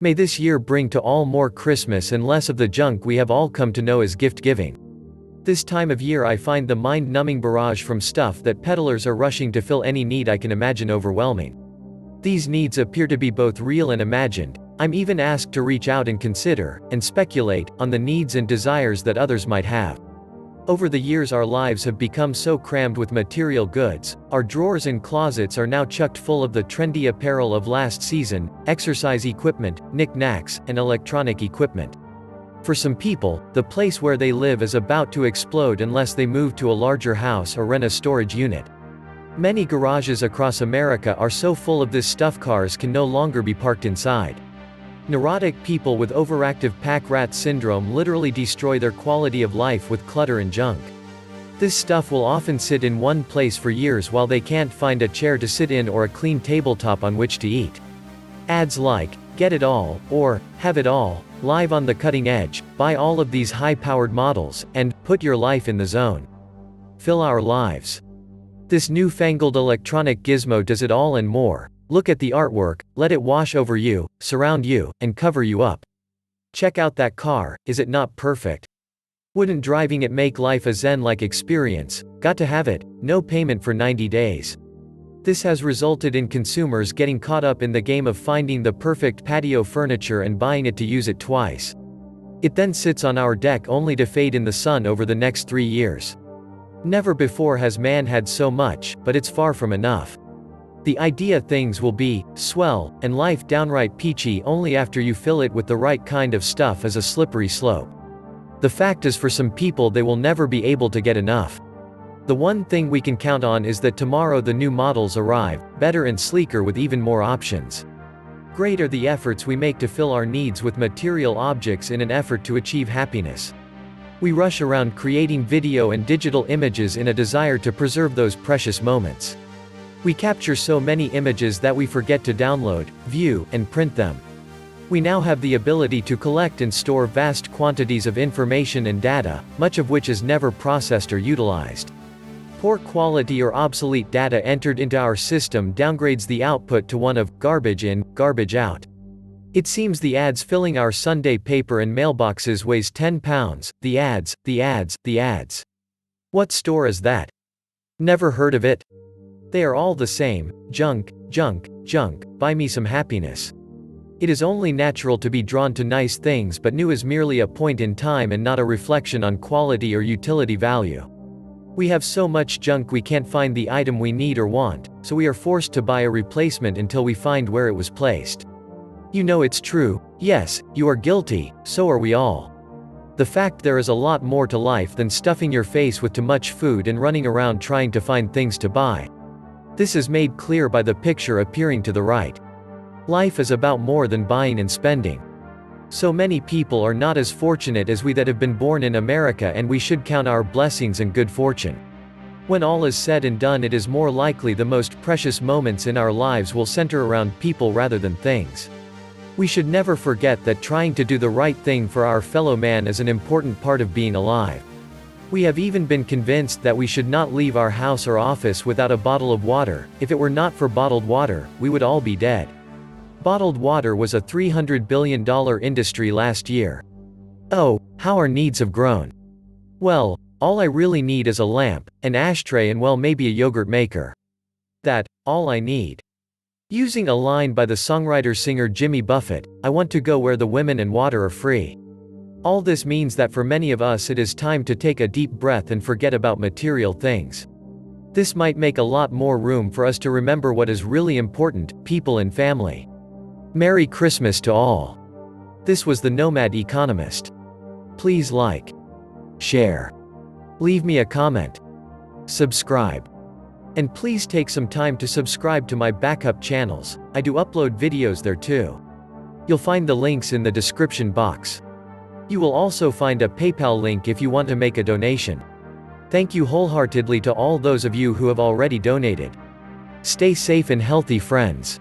May this year bring to all more Christmas and less of the junk we have all come to know as gift-giving. This time of year I find the mind-numbing barrage from stuff that peddlers are rushing to fill any need I can imagine overwhelming. These needs appear to be both real and imagined. I'm even asked to reach out and consider, and speculate, on the needs and desires that others might have. Over the years our lives have become so crammed with material goods, our drawers and closets are now chucked full of the trendy apparel of last season, exercise equipment, knickknacks, and electronic equipment. For some people, the place where they live is about to explode unless they move to a larger house or rent a storage unit. Many garages across America are so full of this stuff cars can no longer be parked inside. Neurotic people with overactive pack rat syndrome literally destroy their quality of life with clutter and junk. This stuff will often sit in one place for years while they can't find a chair to sit in or a clean tabletop on which to eat. Ads like, "Get it all," or, "Have it all," "Live on the cutting edge," "Buy all of these high-powered models," and, "Put your life in the zone," fill our lives. This newfangled electronic gizmo does it all and more. Look at the artwork, let it wash over you, surround you, and cover you up. Check out that car, is it not perfect? Wouldn't driving it make life a zen-like experience? Got to have it, no payment for 90 days. This has resulted in consumers getting caught up in the game of finding the perfect patio furniture and buying it to use it twice. It then sits on our deck only to fade in the sun over the next 3 years. Never before has man had so much, but it's far from enough. The idea things will be swell, and life downright peachy only after you fill it with the right kind of stuff is a slippery slope. The fact is for some people they will never be able to get enough. The one thing we can count on is that tomorrow the new models arrive, better and sleeker with even more options. Great are the efforts we make to fill our needs with material objects in an effort to achieve happiness. We rush around creating video and digital images in a desire to preserve those precious moments. We capture so many images that we forget to download, view, and print them. We now have the ability to collect and store vast quantities of information and data, much of which is never processed or utilized. Poor quality or obsolete data entered into our system downgrades the output to one of garbage in, garbage out. It seems the ads filling our Sunday paper and mailboxes weighs 10 pounds, the ads, the ads, the ads. What store is that? Never heard of it. They are all the same, junk, junk, junk, buy me some happiness. It is only natural to be drawn to nice things, but new is merely a point in time and not a reflection on quality or utility value. We have so much junk we can't find the item we need or want, so we are forced to buy a replacement until we find where it was placed. You know it's true, yes, you are guilty, so are we all. The fact there is a lot more to life than stuffing your face with too much food and running around trying to find things to buy. This is made clear by the picture appearing to the right. Life is about more than buying and spending. So many people are not as fortunate as we that have been born in America, and we should count our blessings and good fortune. When all is said and done, it is more likely the most precious moments in our lives will center around people rather than things. We should never forget that trying to do the right thing for our fellow man is an important part of being alive. We have even been convinced that we should not leave our house or office without a bottle of water. If it were not for bottled water, we would all be dead. Bottled water was a $300 billion industry last year. Oh, how our needs have grown. Well, all I really need is a lamp, an ashtray, and well, maybe a yogurt maker. That, all I need. Using a line by the songwriter-singer Jimmy Buffett, I want to go where the women and water are free. All this means that for many of us it is time to take a deep breath and forget about material things. This might make a lot more room for us to remember what is really important, people and family. Merry Christmas to all. This was The Nomad Economist. Please like, share, leave me a comment, subscribe. And please take some time to subscribe to my backup channels. I do upload videos there too. You'll find the links in the description box. You will also find a PayPal link if you want to make a donation. Thank you wholeheartedly to all those of you who have already donated. Stay safe and healthy, friends.